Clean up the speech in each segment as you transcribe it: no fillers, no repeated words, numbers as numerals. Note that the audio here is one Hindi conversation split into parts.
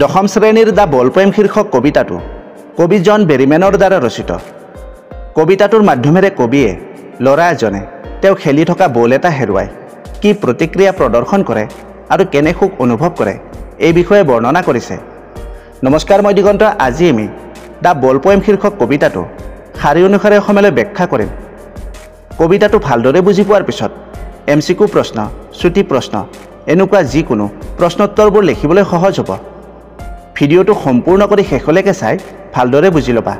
दशम श्रेणीर दा बलप्रेम शीर्षक कविताटो कवि जॉन बेरीमेनर द्वारा रचित। कविताटोर माध्यमेरे कविये लरा एजने तेव खेली थका बल एटा हेरुवाय कि प्रतिक्रिया प्रदर्शन करे आरु केने सुख अनुभव करे ए विषये वर्णना करिसे। नमस्कार, मैं दिगंत। आज आमि दा बलप्रेम शीर्षक कविताटो शारी अनुसारे समले व्याख्या करिम। कविताटो भालदरे बुझि पोৱাৰ पिছত एमसीक्यू प्रश्न, छुटी प्रश्न एनुका जिकुनो प्रश्नोत्तरबोर लिखिबले सहज हब। भिडिओटो सम्पूर्ण करि शेषलेके चाइ भालदरे बुझि लबा।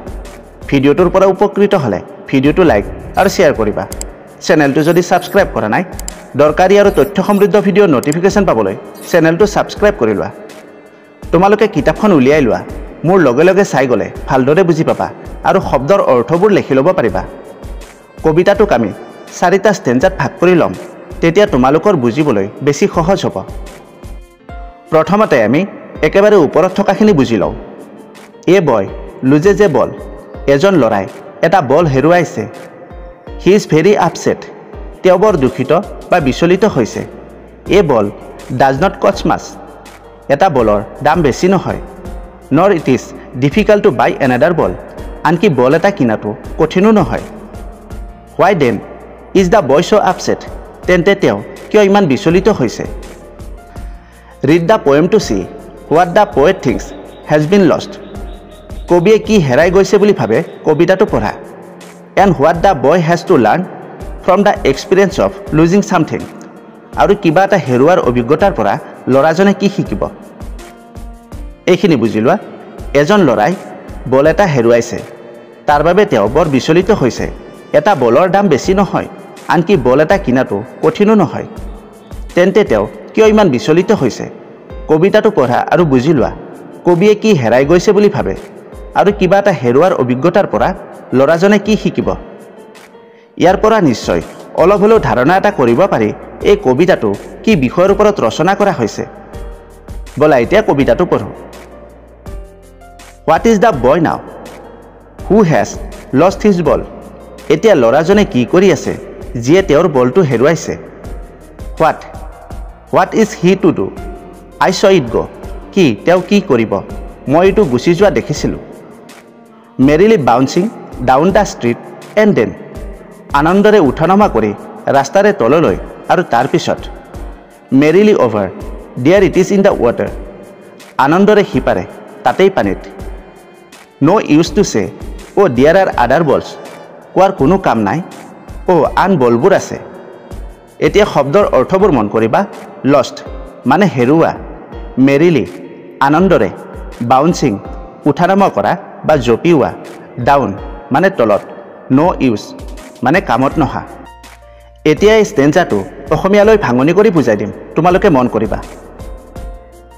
भिडिओटोर पर उपकृत हले भिडिओटो लाइक आरु शेयर करिबा। चेनेलटो जदि सबस्क्राइब करा नाइ दरकारी आरु तथ्य समृद्ध भिडिओ नोटिफिकेशन पाबोले चेनेलटो सबस्क्राइब करि लवा। तोमालोके किताबखन उलियाइ लवा। मोर लगे लगे चाइ गले भालदरे बुझि पाबा आरु शब्दर अर्थबोर लिखि लबा पारिबा। कविताटोक आमि चारिटा स्टेन्जात भाग करि लम, तेतिया तोमालोकर बुझिबोलै बेसी सहज हब। प्रथमते आमि एकेबारे उपरत थकाखिनि बुझि लওঁ। ए बय लुजे जे बल। एजन लराय एटा बल हेरुवाइसे। He is very offset. तेव बर दुखित बा विचलित होइसे। ए बल डाज नट कस्ट माच। एटा बलर दाम बेसी নহয়। Nor it is difficult to buy another ball. आनकि बल एटा किनाटो कठिनो নহয়। Why then is the boy so upset. तेन्ते क्यों इमान विचलित होइसे। Read the poem to see what the poet thinks has been lost. कविये कि हेराय गइसे बुली भावे कविताटो पढ़ा। And what the boy has to learn from the experience of losing something. आरु किबा एटा हेरुवार अभिज्ञतार परा लराजने कि शिकिब एखिनि बुझि लोवा। एजन लराय बल एटा हेरुवाइसे तार बारे तेव बर विचलित होइसे। एटा बलर दाम बेसी নহয়, आनकि बल एटा किनाटो कठिनो নহয়। तेन्ते तेव क्यों इमान विचलित होइसे। कविताटो पढ़ा आरु बुझि लोवा। कविये कि हेराय गइसे बुली भावे आरु किबा एटा हेरुवार अभिज्ञतार परा लराजने कि शिकिब। इयार परा निश्चय अलप हलेओ धारणा एटा करिब पारि ए कविताटो कि विषयर ओपरत रचना करा होइसे। बोला एटा कविताटो पढो। What is the boy now who has lost his ball. एतिया लराजने कि करि आसे जिये तेवर बलटो हेरुवाइसे। What is he to do. I saw it go. कि तेव कि करिब मैं इटो गुसि जुवा देखिसिलु। Merrily bouncing down the street and then. आनंदरे उठानामा करि रास्तारे तललै आरु तार पिছত। Merrily over there it is in the water. आनंदरे हिपारे तातेई पानीत। No use to say O there are other balls. कोৱাৰ কোনো কাম নাই ও আন বলবোৰ আছে। এতিয়া শব্দৰ অৰ্থবোৰ মন কৰিবা। লষ্ট মানে হেৰুৱা, মেৰিলি আনন্দৰে, বাউন্সিং উঠানামা কৰা বা জপিওৱা, ডাউন মানে তলত, নো ইউজ মানে কামত নহা। এতিয়া এই ষ্টেঞ্জাটো অসমীয়ালৈ ভাঙনি কৰি বুজাই দিম, তোমালোকে মন কৰিবা।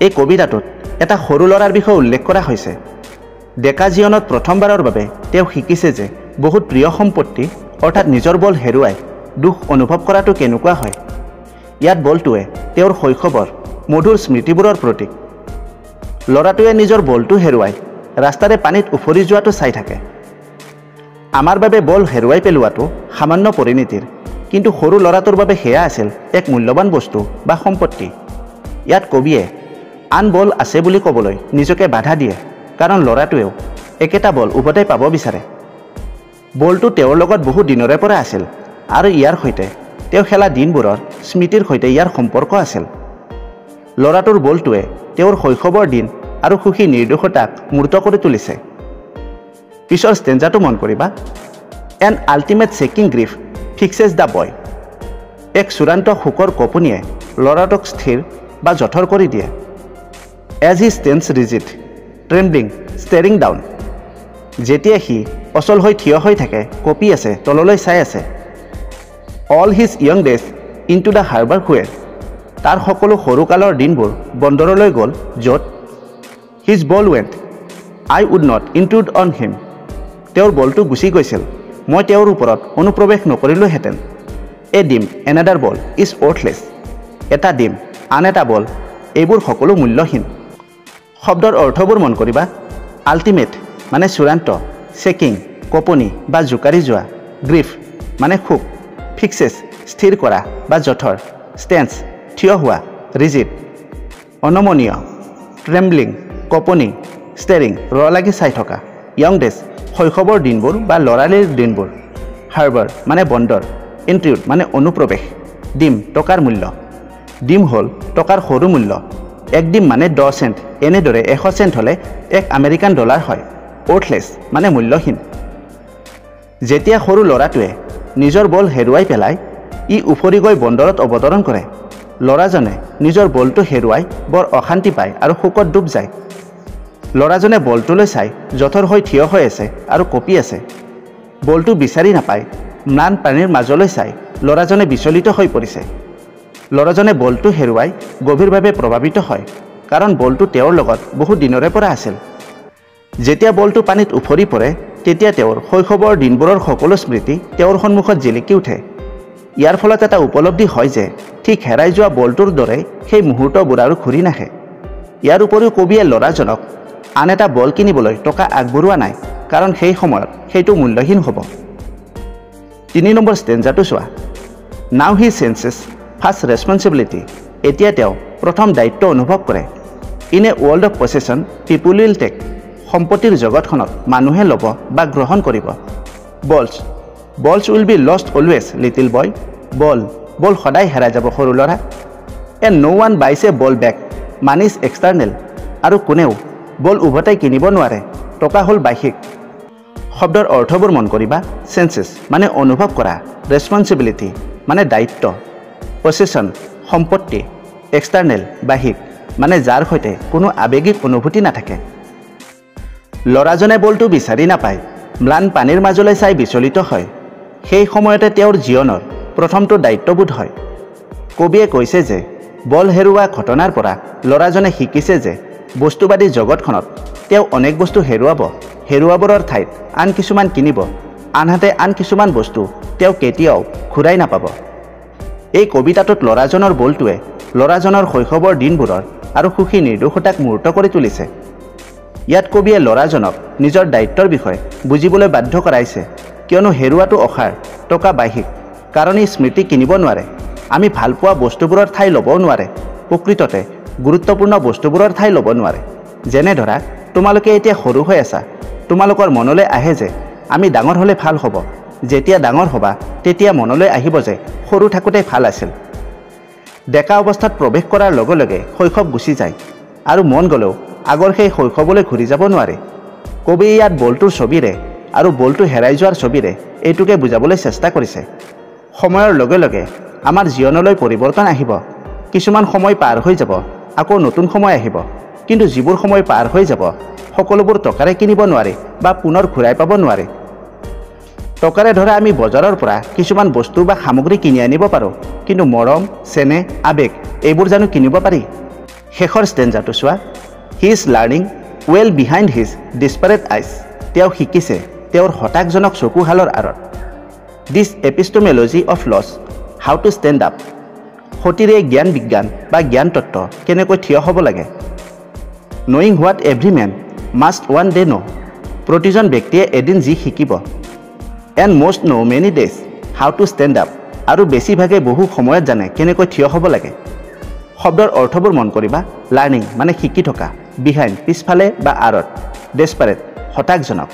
এই কবিতাটোত এটা সৰু লৰাৰ বিষয়ে উল্লেখ কৰা হৈছে। ডেকা জীৱনত প্ৰথমবাৰৰ বাবে তেওঁ শিকিছে যে बहुत प्रिय सम्पत्ति अर्थात निजर बल हेरुवाई दुख अनुभव कराटो केनेकुवा हय। इयात बलटोए तेवर शैशवर मधुर स्मृतिबोर प्रतीक। लराटोए निजर बलटो हेरुवाई रास्तारे पानीत उफरी जोवाटो चाइ थाके। आमार बारे बल हेरुवाई पेलुवाटो सामान्य परिणतिर, किन्तु सरू लराटोर बारे हेया आसिल एक मूल्यवान बस्तु बा सम्पत्ति। इयात कविये आन बल आसे बुली कबोलै निजके बाधा दिए कारण लराटोएओ एकेटा बल उभताई पाब बिचारे। बलटो तेवर लगत बहु दिनरे परा आसिल आरु इयार सहिते तेव खेला दिनबोरर स्मृतिर सहिते इयार सम्पर्क आसिल। लराटोर बलटोए तेवर शैशवर दिन आरु खुशी निर्दोषताक मूर्त करि तुलिसे। पिछर स्टेन्जाटो मन करिबा। An ultimate shaking grief fixes the boy. एक चूड़ान्त शोकर कपनिये लराटोक स्थिर बा जठर करि दिए। As he stands rigid trembling staring down. जेतिया हि अचल हो ठिय हो थाके कपि आसे तललै चाइ आसे। All his young days into the harbour खुएर। तार सकलो सरुकाলৰ दिनबोर बन्दरলৈ ग'ल जत हिज बल वेन्ट। I would not इन्ट्रुड on him. तेवर बलटो गुसि গৈছিল, মই তেওঁৰ ওপৰত অনুপ্ৰৱেশ নকৰিলোহেঁতেন। এ ডিম এনাডাৰ বল ইজ অৰ্থলেছ। এটা ডিম আন এটা বল এইবোৰ সকলো মূল্যহীন। শব্দৰ অৰ্থবোৰ মন কৰিবা। আল্টিমেট माने चूड़ान्त, शेकिंग कपनी बा जुकारी जोआ, ग्रीफ माने खुब, फिक्सेस स्थिर करा बा जठर, स्टेन्स ठिय हुआ, रिजिड, अनमनीय, ट्रेम्बलिंग कपनी स्टेरिंग लगे चाय थका यंग डेज शैशवर दिनबोर बा लरालिर दिनबोर हार्बर माने बंदर इंट्रिउट माने अनुप्रवेश डिम टकार मूल्य डिम हल टकार सरू मूल्य एक डिम माने 10 सेंट एनेदरे 100 सेंट हले एक आमेरिकान डॉलर है वर्थलेस माने मूल्यहीन जेतिया सरू लराटुए निजर बल हेरुवाई पेलाय इ उफरी गई बंदरत अवतरण करे लराजने निजर बलटो हेरुवाई बर अशांति पाय आरो हुकत डूब जाय लराजने बलटोले चाय जथर होय ठिय होय आछे आरो कपि आछे बलटो बिचारि नापाय म्लान पानीर माजले चाय लराजने विचलित होय परिसे लराजने बलटो हेरुवाई गभीरभावे प्रभावित होय कारण बलटो तेवर लगत बहु दिनरे परा आछिल जेतिया बलटो पानीत उफरी परे तेतिया तेवर शैशवर दिनबोर सकलो स्मृति तेवर सन्मुखत जिलिकी उठे यार फलत एटा उपलब्धि हय जे ठीक हेराय जोवा बलटोर दरे सेइ मुहूर्तबोर आरो घुरी नाहे यार उपरिओ कबिये लराजनक आन एटा बल किनिবলৈ टका आगबरुवा नाय कारण सेइ समयत सेइटो मूल्यहीन हब 3 নম্বৰ स्टेन्जाटो चोवा now he senses first responsibility एतिया तेव प्रथम दायित्व अनुभव करे in a world of possession people will take सम्पत्तिर जगतखनत मानुहे लब बा ग्रहण करिब balls balls will be lost always little boy बल बल सदाय हेरा जाब सरू लरा ए नो वान बाइस ए बल बेक मानिस एक्सटार्नेल आरो कोनेउ बल उभटाई किनिब नोवारे टका हल बाहिक शब्दर अर्थबोर मन करिबा सेन्सेस माने अनुभव करा रेसपन्सिबिलिटी माने दायित्व पसेशन सम्पत्ति एक्सटार्नेल बाहिक माने जार सहित कोनो आवेगिक अनुभूति नाथाके लराजने बलटो विचारि नापाय म्लान पानीर माजले चाय विचलित हय सेइ समयते तेवर जीवनर प्रथमतो दायित्वबोध हय कबिये কৈছে जे बल हेरुवा घटनार परा लराजने शिकिছে जे বস্তুবাদী জগতখনত তেওঁ অনেক বস্তু হেৰুৱাবৰৰ ঠাইত আন কিছুমান কিনিব আনহাতে আন কিছুমান বস্তু তেওঁ কেতিয়াও ঘূৰাই নাপাব এই কবিতাটোত লৰাজনৰ বলটোৱে লৰাজনৰ শৈশৱৰ দিনবোৰৰ আৰু সুখী নিৰ্দোষতাক মূৰ্ত কৰি তুলিছে ইয়াত কবিয়ে লৰাজনক নিজৰ দায়িত্বৰ বিষয়ে বুজিবলৈ বাধ্য কৰাইছে কিয়নো হেৰুৱাটো অখাৰ টকা বাহিক কাৰণ এই স্মৃতি কিনিব নোৱাৰে আমি ভালপোৱা বস্তুবোৰৰ ঠাই ল'ব নোৱাৰে প্ৰকৃততে गुरुत्वपूर्ण बस्तुबूर ठाई लब नारे जेने धरा तुमलोके एतिया सरू होय आसा तुमलोकर मनले आहे जे आमी डांगर हले फाल हब जेतिया डांगर हबा तेतिया मनले आहिब जे सरू थाकोते फाल आसिल डेका अवस्थात प्रवेश करार लगे लगे शैशव गुसि जाय आरो मन गलेओ आगर सेइ शैशवले घुरी जाब नारे कबि इयात बलटोर छबिरे आरो बलटो हेराय जोवार छबिरे एइटुके बुझाबले चेष्टा करिसे समयर लगे लगे आमार जीवनलै परिवर्तन आहिब किछुमान समय पार होइ जाब आको नतुन समय आहिब किन्तु जीवर समय पार हो जाब सकलोबोर टकारे किनिब नारे बा पुनर घुराई पाब नारे टकारे धरा आमी बजारर परा किछुमान बस्तु बा सामग्री किनि आनिब पारो किन्तु मरम सेने आवेग एइबोर जानो किनिब पारि शेषर स्टेन्जाटो चोवा he is learning well behind his desperate eyes तेव शिकिसे तेवर हताशजनक चकुहाলৰ आৰত this epistemology of loss how to stand up सतीरे ज्ञान विज्ञान बा ज्ञान तत्व केनेকৈ ठिय হ'ব লাগে knowing what every man must one day know প্ৰতিজন ব্যক্তিয়ে এদিন যি শিকিব and most know many days how to stand up আৰু বেছিভাগে বহু সময়ত জানে কেনেকৈ ঠিয় হ'ব লাগে শব্দৰ অৰ্থবোৰ মন কৰিবা লাৰ্ণিং মানে শিকি থকা বিহাইণ্ড পিছফালে বা আঁৰত ডেছপাৰেট হতাশজনক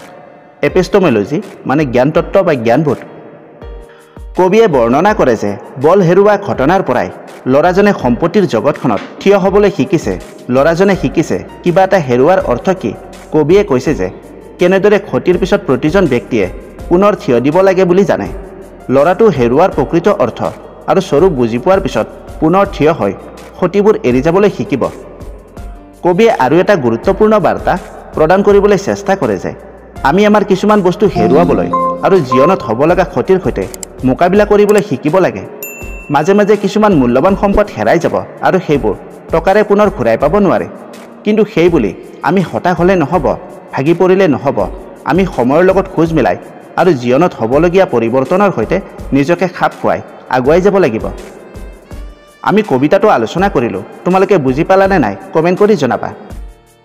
এপিষ্টেমলজি মানে জ্ঞান তত্ব বা জ্ঞানবোধ কবিয়ে বৰ্ণনা কৰে যে বল হেৰুৱা ঘটনাৰ পৰাই লৰাজনে সম্পত্তিৰ জগতখনত থিয় হ'বলৈ শিকিছে লৰাজনে শিকিছে কিবা এটা হেৰুৱাৰ অৰ্থ কি কবিয়ে কৈছে যে কেনেদৰে ক্ষতিৰ পিছত প্ৰতিজন ব্যক্তিয়ে পুনৰ থিয় দিব লাগে বুলি জানে লৰাটো হেৰুৱাৰ প্ৰকৃত অৰ্থ আৰু স্বৰূপ বুজি পোৱাৰ পিছত পুনৰ থিয় হৈ ক্ষতিবোৰ এৰি যাবলৈ শিকিব কবিয়ে আৰু এটা গুৰুত্বপূৰ্ণ বাৰ্তা প্ৰদান কৰিবলৈ চেষ্টা কৰে যে আমি আমাৰ কিছুমান বস্তু হেৰুৱাবলৈ আৰু জীৱনত হ'ব লগা ক্ষতিৰ সৈতে মোকাবিলা কৰিবলৈ শিকিব লাগে মাজে মাজে কিছুমান মূল্যৱান সম্পদ হেৰাই যাব আৰু সেইবোৰ টকাৰে পুনৰ ঘূৰাই পাব নোৱাৰে কিন্তু সেইবুলি আমি হতাশ হ'লে নহ'ব ভাগি পৰিলে নহ'ব আমি সময়ৰ লগত খোজ মিলাই আৰু জীৱনত হ'বলগীয়া পৰিৱৰ্তনৰ সৈতে নিজকে খাপ খুৱাই আগুৱাই যাব লাগিব আমি কবিতাটো আলোচনা কৰিলোঁ তোমালোকে বুজি পালা নে নাই কমেণ্ট কৰি জনাবা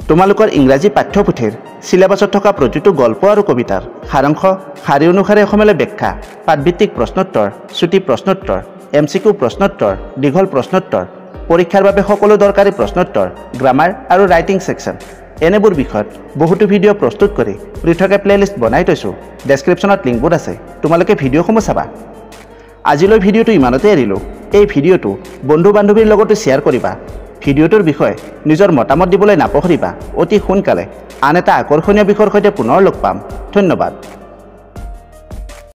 তোমালোকৰ ইংৰাজী পাঠ্যপুথিৰ সিলেবাছত থকা প্ৰতিটো গল্প আৰু কবিতাৰ সাৰাংশ শাৰী অনুসাৰে অসমলে ব্যাখ্যা পাঠভিত্তিক প্ৰশ্নোত্তৰ ছুটি প্ৰশ্নোত্তৰ এমচিকিউ প্ৰশ্নোত্তৰ দীঘল প্ৰশ্নোত্তৰ পৰীক্ষাৰ বাবে সকলো দৰকাৰী প্ৰশ্নোত্তৰ গ্ৰামাৰ আৰু ৰাইটিং সেকশন एनेबूर विषय बहुतो भिडिओ प्रस्तुत कर पृथके प्लेलिस्ट बनाई थैसो। डेस्क्रिप्शन लिंकबूर आसे, तुमलोके भिडिओ चाबा। आजिले भिडिओ इमानते एरिलो। ये भिडिओ बंधु बान्धवीर लगतो शेयर करिबा। भिडिओटोर विषय निजर मतामत दिबोले नापाहरिबा। अति सोनकाले आन एटा आकर्षणीय विषयৰ সৈতে पुनर लग पाम। धन्यवाद।